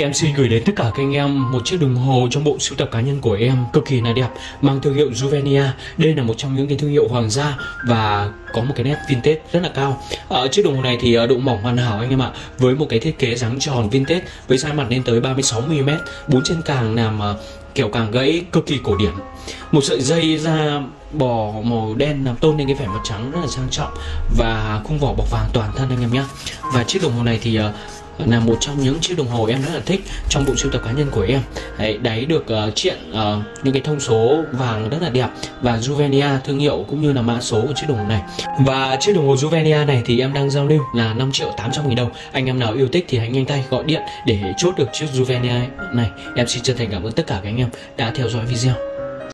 Em xin gửi đến tất cả các anh em một chiếc đồng hồ trong bộ sưu tập cá nhân của em, cực kỳ là đẹp, mang thương hiệu Juvenia. Đây là một trong những cái thương hiệu hoàng gia và có một cái nét vintage rất là cao. Chiếc đồng hồ này thì độ mỏng hoàn hảo anh em ạ, với một cái thiết kế dáng tròn vintage, với size mặt lên tới 36mm, 4 chân càng làm kiểu càng gãy cực kỳ cổ điển. Một sợi dây da bò màu đen làm tôn lên cái vẻ mặt trắng rất là sang trọng, và khung vỏ bọc vàng toàn thân anh em nhé. Và chiếc đồng hồ này thì là một trong những chiếc đồng hồ em rất là thích trong bộ sưu tập cá nhân của em. Đáy được triện những cái thông số vàng rất là đẹp, và Juvenia thương hiệu cũng như là mã số của chiếc đồng hồ này. Và chiếc đồng hồ Juvenia này thì em đang giao lưu là 5.800.000 đồng. Anh em nào yêu thích thì hãy nhanh tay gọi điện để chốt được chiếc Juvenia này. Em xin chân thành cảm ơn tất cả các anh em đã theo dõi video.